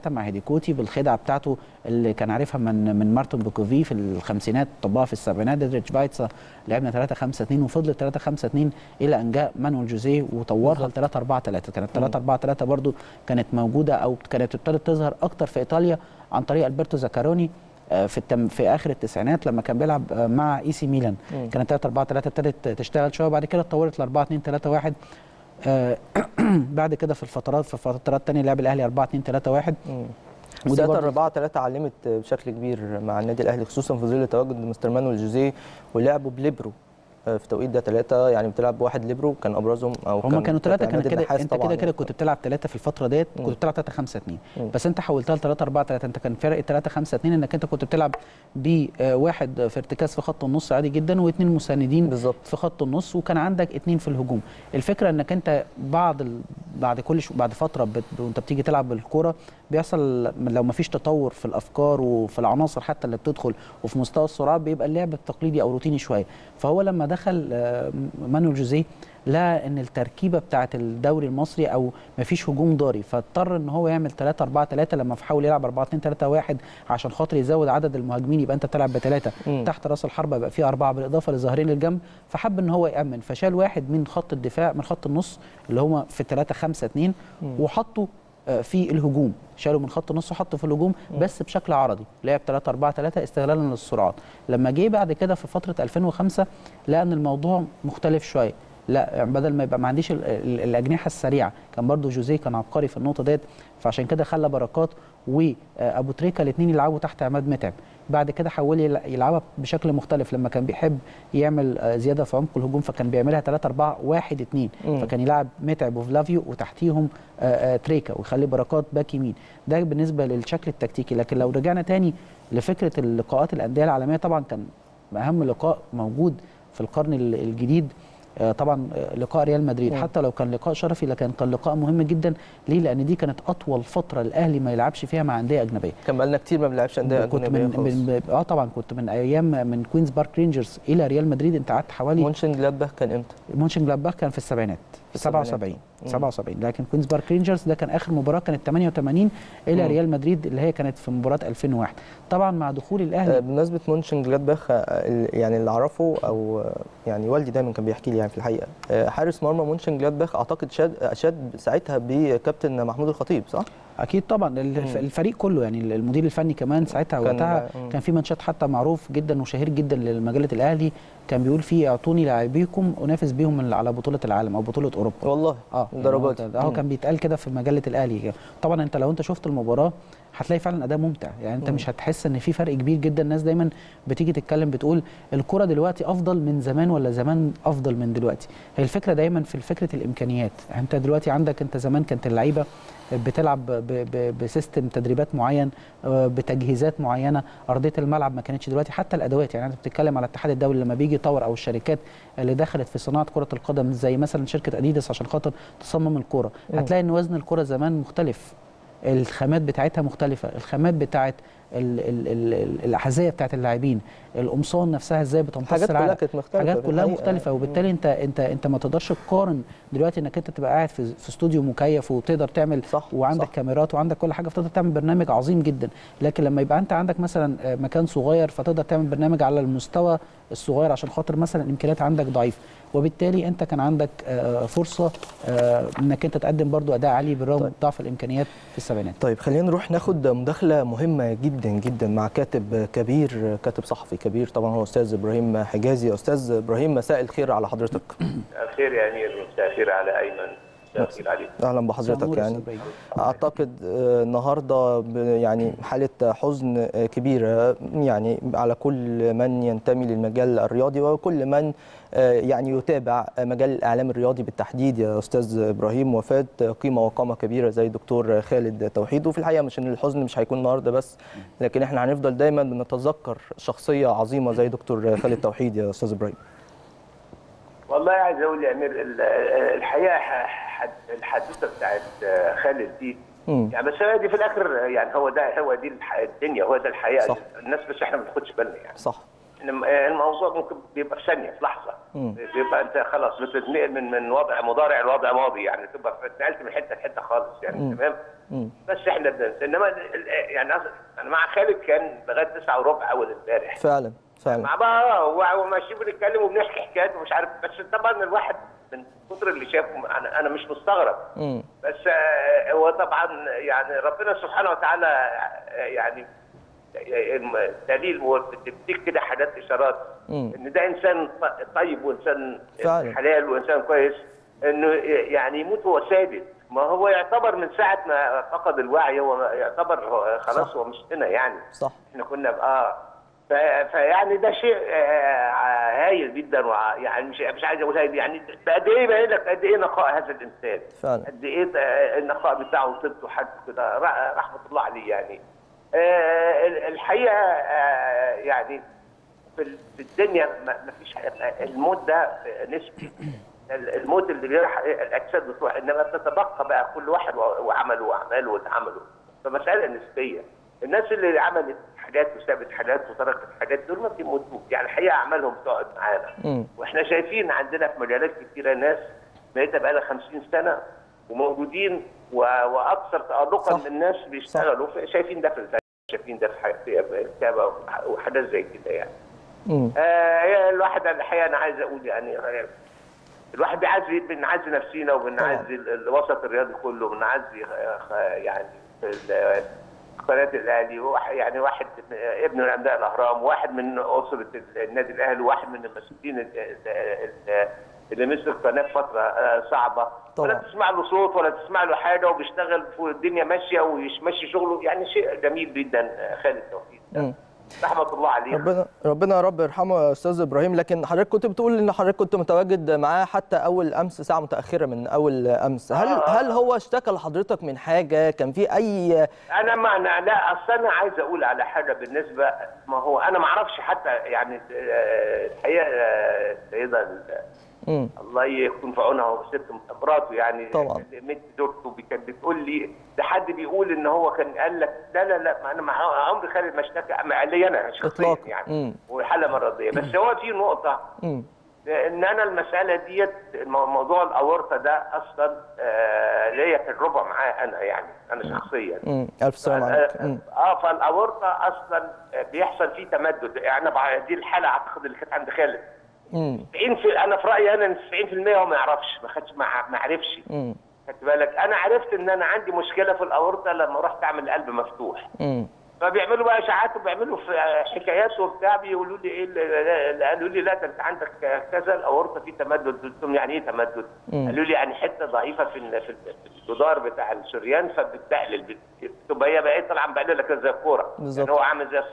4-3-3 مع هيديكوتي بالخدعه بتاعته اللي كان عارفها من مارتون بوكوفي في الخمسينات، طبقها في السبعينات. ديتريتش فايتسر لعبنا 3-5-2 وفضلت 3-5-2 الى ان جاء مانويل جوزيه وطورها ل 3-4-3. كانت 3-4-3 برضو كانت موجوده او كانت ابتدت تظهر اكتر في ايطاليا عن طريق البرتو زاكاروني في اخر التسعينات لما كان بيلعب مع اي سي ميلان. كانت 3-4-3 ابتدت تشتغل شويه، وبعد كده اتطورت ل 4-2-3-1 بعد كده في فترات تانية لعب الاهلي 4-2-3-1. وده 4-3 علمت بشكل كبير مع النادي الاهلي، خصوصا في ظل تواجد مستر مانويل جوزيه ولعبه بليبرو في التوقيت ده 3، يعني بتلعب واحد ليبرو كان ابرزهم، او هم كانوا 3 كان كده. انت كده كنت بتلعب 3 في الفتره ديت، كنت بتلعب 3-5-2 بس انت حولتها ل 3-4-3. انت كان فرق 3-5-2 انك انت كنت بتلعب بواحد في ارتكاز في خط النص عادي جدا، واثنين مساندين بالزبط في خط النص، وكان عندك 2 في الهجوم. الفكره انك انت بعد فتره وانت بتيجي تلعب بالكوره بيحصل لو ما فيش تطور في الافكار وفي العناصر حتى اللي بتدخل وفي مستوى السرعات، بيبقى اللعب التقليدي او روتيني شويه. فهو لما دخل مانويل جوزيه لقى ان التركيبه بتاعه الدوري المصري او مفيش هجوم ضاري، فاضطر ان هو يعمل 3-4-3 لما حاول يلعب 4-2-3-1 عشان خاطر يزود عدد المهاجمين، يبقى انت بتلعب بثلاثه تحت راس الحربه يبقى في 4 بالاضافه لظهرين الجنب، فحب ان هو يامن فشال واحد من خط الدفاع من خط النص اللي هم في 3-5-2 وحطه في الهجوم، شالوا من خط النص وحطوا في الهجوم بس بشكل عرضي، لعب 3-4-3 استغلالا للسرعات. لما جه بعد كده في فتره 2005 لقى ان الموضوع مختلف شويه، لا بدل ما يبقى ما عنديش الاجنحه السريعه، كان برضو جوزيه كان عبقري في النقطه ديت، فعشان كده خلى بركات وابو تريكا الاثنين يلعبوا تحت عماد متعب. بعد كده حاول يلعبها بشكل مختلف، لما كان بيحب يعمل زياده في عمق الهجوم فكان بيعملها 3-4-1-2 فكان يلعب متعب وفلافيو وتحتيهم تريكا ويخلي بركات باك يمين. ده بالنسبه للشكل التكتيكي. لكن لو رجعنا تاني لفكره اللقاءات الانديه العالميه، طبعا كان اهم لقاء موجود في القرن الجديد طبعا لقاء ريال مدريد، حتى لو كان لقاء شرفي لكن كان لقاء مهم جدا. ليه؟ لان دي كانت اطول فتره الاهلي ما يلعبش فيها مع انديه اجنبيه. كان بقالنا كتير ما بنلعبش انديه اجنبيه خالص. طبعا كنت من ايام من كوينز بارك رينجرز الى ريال مدريد انت قعدت حوالي. مونشن جلادباخ كان امتى؟ مونشن جلادباخ كان في السبعينات، في 77 لكن كوينز بارك رينجرز ده كان اخر مباراه كانت 88 الى ريال مدريد اللي هي كانت في مباراه 2001. طبعا مع دخول الاهلي بمناسبه مونشن جلادباخ، يعني اللي اعرفه او يعني والدي دايما كان بيحكي لي يعني في الحقيقه، حارس مرمى مونشن جلادباخ اعتقد شاد ساعتها بكابتن محمود الخطيب، صح؟ اكيد طبعا الفريق كله، يعني المدير الفني كمان ساعتها وقتها كان في منشط حتى معروف جدا وشهير جدا لمجله الاهلي كان بيقول فيه اعطوني لاعبيكم انافس بيهم على بطوله العالم او بطوله اوروبا. والله درجات هو كان بيتقال كده في مجله الاهلي. طبعا انت لو انت شفت المباراه هتلاقي فعلا اداء ممتع، يعني انت مش هتحس ان في فرق كبير جدا. الناس دايما بتيجي تتكلم بتقول الكره دلوقتي افضل من زمان ولا زمان افضل من دلوقتي. هي الفكره دايما في فكره الامكانيات. انت دلوقتي عندك، انت زمان كانت اللعيبه بتلعب بسيستم تدريبات معين بتجهيزات معينه، ارضيه الملعب ما كانتش دلوقتي، حتى الادوات. يعني انت بتتكلم على الاتحاد الدولي لما بيجي يطور او الشركات اللي دخلت في صناعه كره القدم زي مثلا شركه اديداس عشان خاطر تصمم الكره، هتلاقي ان وزن الكره زمان مختلف، الخامات بتاعتها مختلفه، الخامات بتاعت الاحذيه بتاعت اللاعبين، القمصان نفسها ازاي بتمتص العرق، حاجات كلها مختلفه. وبالتالي انت ما تقدرش تقارن دلوقتي انك انت تبقى قاعد في استوديو مكيف وتقدر تعمل صح، وعندك صح. كاميرات وعندك كل حاجه فتقدر تعمل برنامج عظيم جدا. لكن لما يبقى انت عندك مثلا مكان صغير فتقدر تعمل برنامج على المستوى الصغير عشان خاطر مثلا الامكانيات عندك ضعيفه، وبالتالي انت كان عندك فرصه انك انت تقدم برضو اداء عالي بالرغم من ضعف الامكانيات في السبعينات. طيب خلينا نروح ناخد مداخله مهمه جدا جدا مع كاتب كبير، كاتب صحفي كبير طبعا، هو استاذ ابراهيم حجازي. استاذ ابراهيم مساء الخير على حضرتك. الخير يا امير، مساء الخير على ايمن، مساء الخير عليك. اهلا بحضرتك. يعني اعتقد النهارده يعني حاله حزن كبيره يعني على كل من ينتمي للمجال الرياضي وكل من يعني يتابع مجال الإعلام الرياضي بالتحديد يا أستاذ إبراهيم، وفاة قيمة وقامة كبيرة زي دكتور خالد توحيد. وفي الحقيقة مش إن الحزن مش هيكون النهاردة بس، لكن إحنا هنفضل دايما بنتذكر شخصية عظيمة زي دكتور خالد توحيد يا أستاذ إبراهيم. والله عايز أقول يا أمير الحقيقة الحادثة بتاعت خالد دي يعني بس هي دي في الآخر، يعني هو دي الدنيا، هو ده الحقيقة صح. الناس بس إحنا ما بناخدش بالنا يعني صح. الموضوع ممكن بيبقى في ثانيه، في لحظه بيبقى انت خلاص بتتنقل من وضع مضارع لوضع ماضي، يعني تبقى اتنقلت من حته لحته خالص يعني تمام. بس احنا انما يعني انا مع خالد كان لغايه 9:15 اول امبارح فعلا مع بعض وماشيين بنتكلم وبنحكي حكايات ومش عارف، بس طبعا الواحد من كتر اللي شافه انا مش مستغرب بس هو طبعا يعني ربنا سبحانه وتعالى يعني دليل وبتديك كده حاجات اشارات ان ده انسان طيب وانسان فعلا. حلال وانسان كويس، انه يعني يموت وهو سادد. ما هو يعتبر من ساعه ما فقد الوعي هو يعتبر خلاص هو مش هنا يعني صح. احنا كنا فيعني ده شيء هايل جدا، يعني مش عايز اقول هايل، يعني قد ايه باين لك قد ايه نقاء هذا الانسان، قد ايه النقاء بتاعه وطيبته حتى كده رحمه الله عليه. يعني الحقيقه يعني في الدنيا ما فيش الموت ده نسبي، الموت اللي بيروح الاجساد بتروح، انما بتتبقى بقى كل واحد وعمله واتعامله، فمساله نسبيه. الناس اللي عملت حاجات وسابت حاجات وتركت حاجات، دول ما بيموتوش يعني الحقيقه، اعمالهم تقعد معانا. واحنا شايفين عندنا في مجالات كتيره ناس بقيتها بقى لها 50 سنه وموجودين واكثر تالقا من الناس بيشتغلوا، شايفين ده في شايفين ده في الكتابه وحاجات زي كده يعني. الواحد الحقيقه انا عايز اقول يعني الواحد بيعزي بنعزي نفسينا وبنعزي الوسط الرياضي كله وبنعزي يعني قناه الاهلي، يعني واحد ابن العمداء الاهرام، واحد من اسره النادي الاهلي، وواحد من المسؤولين اللي مسك قناه فتره صعبه، ولا تسمع له صوت ولا تسمع له حاجه، وبيشتغل والدنيا ماشيه ويمشي شغله، يعني شيء جميل جدا خالد توحيد رحمه الله عليه، ربنا يا رب يرحمه يا استاذ ابراهيم. لكن حضرتك كنت بتقول ان حضرتك كنت متواجد معاه حتى اول امس ساعه متاخره من اول امس، هل هو اشتكى لحضرتك من حاجه؟ كان في اي انا ما لا اصل انا عايز اقول على حاجه بالنسبه، ما هو انا ما اعرفش حتى يعني الحقيقه السيده الله يكون في عونها وست مراته يعني طبعا مت زوجته كانت بتقول لي ده حد بيقول ان هو كان قال لك لا لا لا، انا عمري خالد ما اشتكى لي انا شخصيا يعني وحاله مرضيه، بس هو في نقطه ان انا المساله ديت موضوع الاورطه ده اصلا ليا تجربه معاه انا يعني انا شخصيا. الف سلامه عليك. فالاورطه اصلا بيحصل فيه تمدد، يعني دي الحاله اعتقد اللي كانت عند خالد 90 انا في رايي انا 90% هو ما يعرفش، ما خدش ما عرفش. خدت بالك؟ انا عرفت ان انا عندي مشكله في الاورطه لما رحت اعمل قلب مفتوح. فبيعملوا بقى اشاعات وبيعملوا حكايات وبتاع، بيقولوا لي ايه، قالوا لي لا ده انت عندك كذا الاورطه في تمدد. قلت لهم يعني ايه تمدد؟ قالوا لي يعني حته ضعيفه في الجدار بتاع الشريان فبتقلل، تبقى هي بقيت طالعه مبقلله كده زي الكوره، يعني هو عامل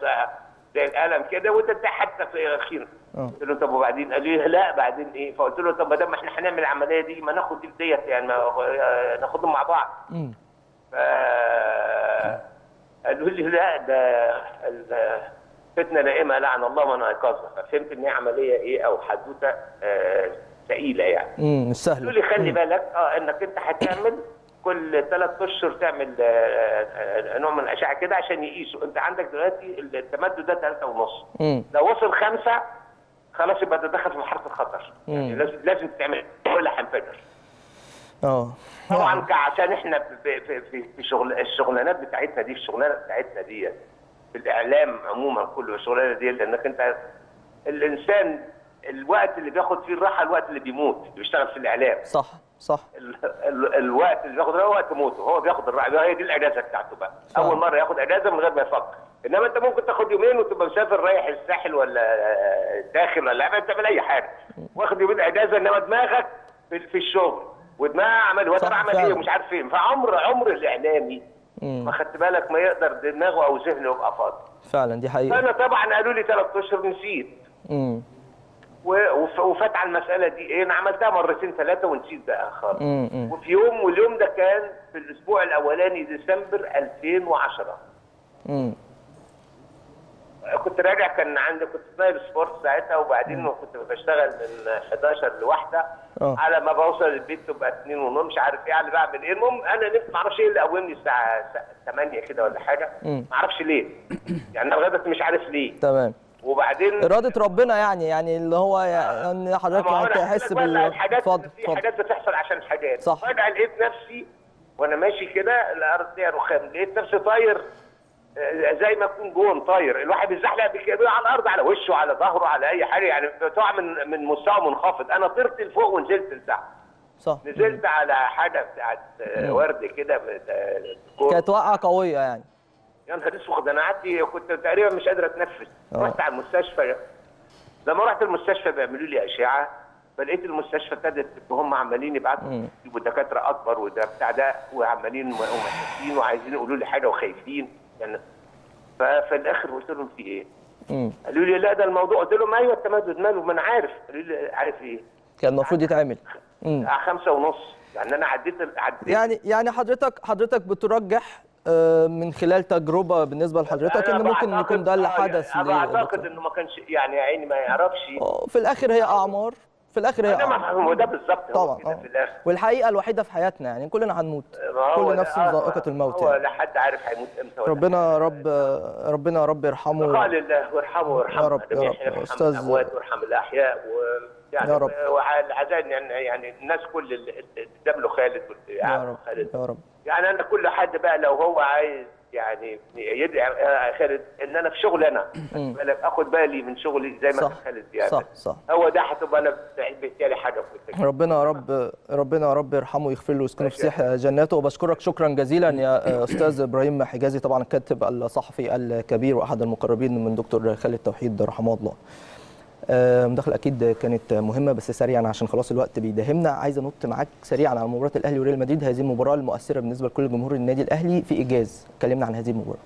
زي القلم كده وانت حتى في خير. قلت له طب وبعدين؟ قال لي لا بعدين ايه؟ فقلت له طب ما دام احنا هنعمل العمليه دي ما ناخد ديت يعني ناخدهم مع بعض. قالوا لي لا ده فتنه نائمه لعن الله من ايقظها، ففهمت ان هي عمليه ايه او حدوته ثقيله يعني. مش سهله. قالوا لي خلي بالك انك انت هتعمل كل 3 اشهر تعمل نوع من الاشعه كده عشان يقيسوا، انت عندك دلوقتي التمدد ده 3.5، لو وصل 5 خلاص يبقى تدخل في مرحله الخطر، يعني لازم تعمل ولا هنفجر. طبعا عشان احنا في الشغلانات بتاعتنا دي، في الشغلانه بتاعتنا دي في الاعلام عموما كله الشغلانه دي، لانك انت الانسان الوقت اللي بياخد فيه الراحه الوقت اللي بيموت، بيشتغل في الاعلام صح الوقت اللي بياخد وقت موته، هو بياخد الراحه، هي دي الاجازه بتاعته بقى، اول مره ياخد اجازه من غير ما يفكر، انما انت ممكن تاخد يومين وتبقى مسافر رايح الساحل ولا داخل ولا ما بتعمل اي حاجه، واخد يومين اجازه، انما دماغك في الشغل ودماغ عمل وتر عمل ايه ومش عارف فين، فعمر الاعلامي ما خدت بالك ما يقدر دماغه او ذهنه يبقى فاضي فعلا، دي حقيقه. فانا طبعا قالوا لي 3 اشهر نسيت، وفات على المساله دي ايه، انا عملتها 2 3 مرات ونسيت بقى خالص. وفي يوم، واليوم ده كان في الاسبوع الاولاني ديسمبر 2010. كنت راجع، كان عندي كنت نايب سبورت ساعتها، وبعدين كنت بشتغل من 11 لواحدة، على ما بوصل البيت تبقى 2:30 مش عارف ايه، على بعمل ايه، المهم انا نمت ما اعرفش ايه اللي قومني الساعه 8 كده ولا حاجه، ما اعرفش ليه يعني، انا لغايه دلوقتي مش عارف ليه. تمام. وبعدين اراده ربنا يعني اللي هو يعني حضرتك هتحس بالحاجات، في حاجات بتحصل عشان حاجات. صح. فجاه لقيت نفسي وانا ماشي كده، الارض فيها رخام، لقيت نفسي طاير زي ما اكون جون طاير، الواحد بيزحلق بكده على الارض، على وشه على ظهره على اي حاجه، يعني بتقع من مستوى منخفض، انا طرت لفوق ونزلت لتحت. صح. نزلت على حاجه بتاعت ورد كده، كانت وقعه قويه يعني، يا نهار اسود، انا قعدت كنت تقريبا مش قادر اتنفس. رحت على المستشفى، لما رحت المستشفى بيعملوا لي اشعه، فلقيت المستشفى ابتدت هم عمالين يبعتوا يجيبوا دكاتره اكبر وده بتاع ده، وعمالين ومحسسين وعايزين يقولوا لي حاجه وخايفين يعني، ففي الاخر قلت لهم في ايه؟ قالوا لي لا ده الموضوع، قلت لهم ايوه التمدد ماله، ما انا عارف. قالوا لي عارف ايه؟ كان المفروض يتعمل 5:30 يعني، انا عديت يعني حضرتك بترجح من خلال تجربه بالنسبه لحضرتك ان ممكن يكون ده اللي حدث. انا بعتقد انه ما كانش يعني يا عيني ما يعرفش، في الاخر هي اعمار، في الاخر هي هو ده بالظبط طبعا في الاخر، والحقيقه الوحيده في حياتنا يعني كلنا هنموت، كل نفس ذائقه الموت يعني. هو لا حد عارف هيموت امتى ولا ربنا ربنا يا رب يرحمه ويرحمه يا رب يا استاذ الاموات ويرحم الاحياء يعني يا رب. والعزاء يعني الناس كل اللي قدام خالد يا رب يعني انا كل حد بقى لو هو عايز يعني يدعي خالد ان انا في شغل انا اخد بالي من شغلي زي ما خالد يعني صح. هو ده هتبقى انا بالتالي حاجه في التكليف. ربنا يا رب يرحمه ويغفر له ويسكنه في سيح جناته. وبشكرك شكرا جزيلا يا استاذ ابراهيم حجازي، طبعا الكاتب الصحفي الكبير واحد المقربين من دكتور خالد توحيد رحمه الله. مداخله اكيد كانت مهمه، بس سريعا عشان خلاص الوقت بيداهمنا، عايز انط معاك سريعا على مباراه الاهلي وريال مدريد، هذه المباراه المؤثره بالنسبه لكل جمهور النادي الاهلي في ايجاز. اتكلمنا عن هذه المباراه.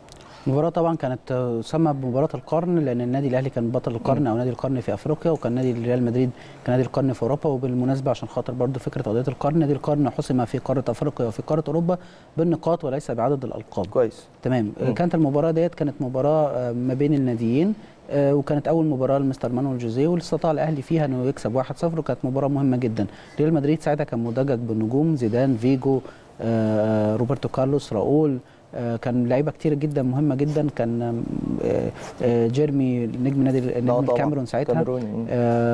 المباراه طبعا كانت تسمى بمباراه القرن، لان النادي الاهلي كان بطل القرن او نادي القرن في افريقيا، وكان نادي ريال مدريد كان نادي القرن في اوروبا. وبالمناسبه عشان خاطر برضو فكره قضيه القرن، نادي القرن حسم في قاره افريقيا وفي قاره اوروبا بالنقاط وليس بعدد الالقاب. كويس تمام. كانت المباراه ديت كانت مباراه ما بين الناديين، وكانت أول مباراة لمستر مانويل جوزيه، واللي استطاع الأهلي فيها إنه يكسب 1-0، وكانت مباراة مهمة جدا. ريال مدريد ساعتها كان مدجج بالنجوم، زيدان، فيجو، روبرتو كارلوس، راؤول، كان لعيبه كتير جدا مهمه جدا. كان جيرمي نجم نادي الكاميرون ساعتها،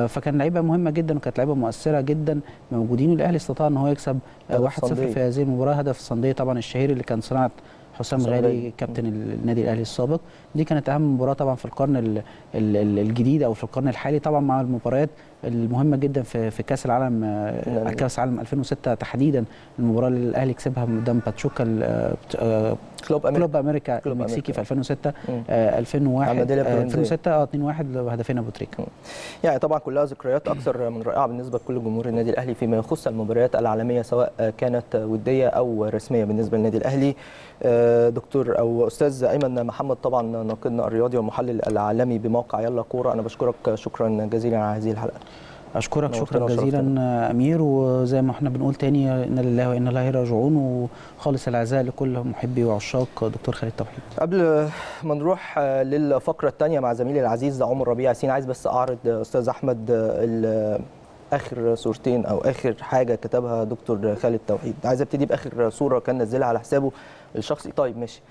فكان لعيبه مهمه جدا وكانت لعيبه مؤثره جدا موجودين. الأهلي استطاع إن هو يكسب 1-0 في هذه المباراة. هدف الصندية طبعا الشهير اللي كان صناعة حسام غالي كابتن النادي الاهلي السابق. دي كانت اهم مباراه طبعا في القرن الجديد او في القرن الحالي، طبعا مع المباريات المهمه جدا في كاس العالم، كاس العالم 2006 تحديدا، المباراه اللي الاهلي كسبها قدام باتشوكا كلوب امريكا المكسيكي في 2006 2006 2-1 بهدفين ابو تريكا. يعني طبعا كلها ذكريات اكثر من رائعه بالنسبه لكل جمهور النادي الاهلي فيما يخص المباريات العالميه، سواء كانت وديه او رسميه بالنسبه للنادي الاهلي. دكتور او استاذ ايمن محمد طبعا ناقدنا الرياضي والمحلل العالمي بموقع يلا كوره، انا بشكرك شكرا جزيلا على هذه الحلقه. اشكرك شكرا جزيلا امير، وزي ما احنا بنقول تاني ان لله وانا اليه راجعون، وخالص العزاء لكل محبي وعشاق دكتور خالد توحيد. قبل ما نروح للفقره الثانيه مع زميلي العزيز عمر ربيع ياسين، عايز بس اعرض استاذ احمد اخر صورتين او اخر حاجه كتبها دكتور خالد توحيد. عايز ابتدي باخر صوره كان نزلها على حسابه الشخصي. طيب ماشي،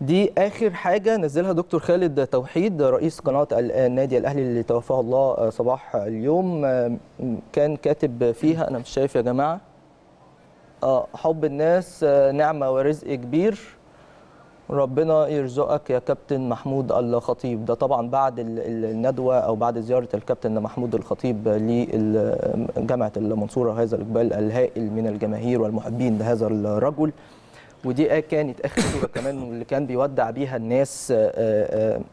دي اخر حاجه نزلها دكتور خالد توحيد رئيس قناه النادي الاهلي اللي توفاه الله صباح اليوم، كان كاتب فيها، انا مش شايف يا جماعه، حب الناس نعمه ورزق كبير، ربنا يرزقك يا كابتن محمود الخطيب. ده طبعا بعد الندوه او بعد زياره الكابتن محمود الخطيب لجامعه المنصوره، هذا الاقبال الهائل من الجماهير والمحبين لهذا الرجل. ودي كانت اخر صوره كمان اللي كان بيودع بيها الناس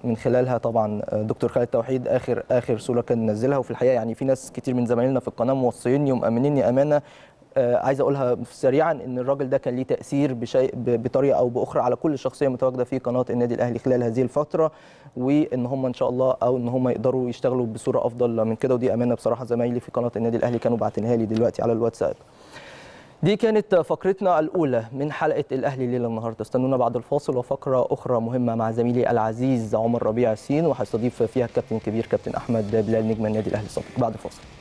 من خلالها طبعا دكتور خالد توحيد، اخر صوره كان نزلها. وفي الحقيقه يعني في ناس كتير من زمايلنا في القناه موصيني ومامنيني امانه، عايز اقولها سريعا، ان الراجل ده كان ليه تاثير بشيء بطريقه او باخرى على كل شخصيه متواجده في قناه النادي الاهلي خلال هذه الفتره، وان هم ان شاء الله او ان هم يقدروا يشتغلوا بصوره افضل من كده. ودي امانه بصراحه زمايلي في قناه النادي الاهلي كانوا باعتينها لي دلوقتي على الواتساب. دي كانت فقرتنا الأولى من حلقة الأهلي ليلة النهاردة، استنونا بعد الفاصل وفقرة أخرى مهمة مع زميلي العزيز عمر ربيع ياسين، وهيستضيف فيها الكابتن الكبير كابتن أحمد بلال نجم النادي الأهلي السابق. بعد الفاصل.